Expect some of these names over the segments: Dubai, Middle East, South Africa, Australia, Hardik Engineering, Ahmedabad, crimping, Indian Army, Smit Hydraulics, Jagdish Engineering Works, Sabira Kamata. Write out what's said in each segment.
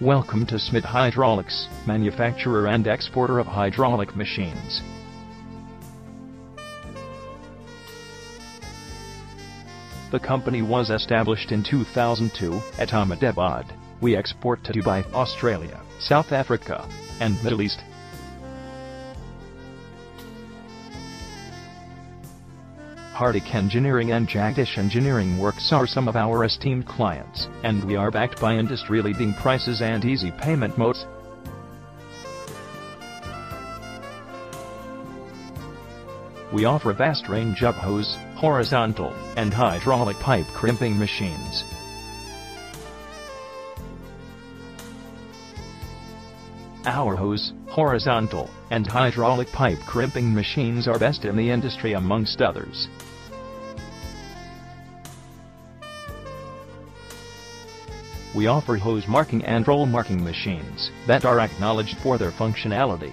Welcome to Smit Hydraulics, manufacturer and exporter of hydraulic machines. The company was established in 2002 at Ahmedabad. We export to Dubai, Australia, South Africa, and Middle East. Hardik Engineering and Jagdish Engineering Works are some of our esteemed clients, and we are backed by industry-leading prices and easy payment modes. We offer a vast range of hose, horizontal, and hydraulic pipe crimping machines. Our hose, horizontal, and hydraulic pipe crimping machines are best in the industry amongst others. We offer hose marking and roll marking machines that are acknowledged for their functionality.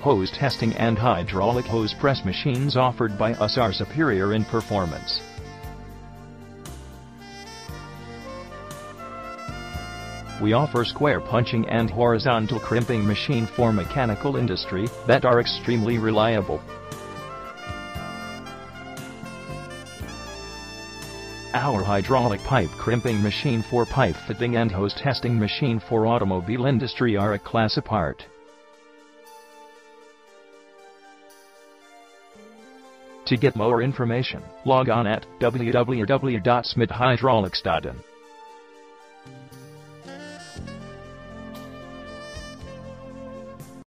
Hose testing and hydraulic hose press machines offered by us are superior in performance. We offer square punching and horizontal crimping machine for mechanical industry that are extremely reliable. Our hydraulic pipe crimping machine for pipe fitting and hose testing machine for automobile industry are a class apart. To get more information, log on at www.smithydraulics.in.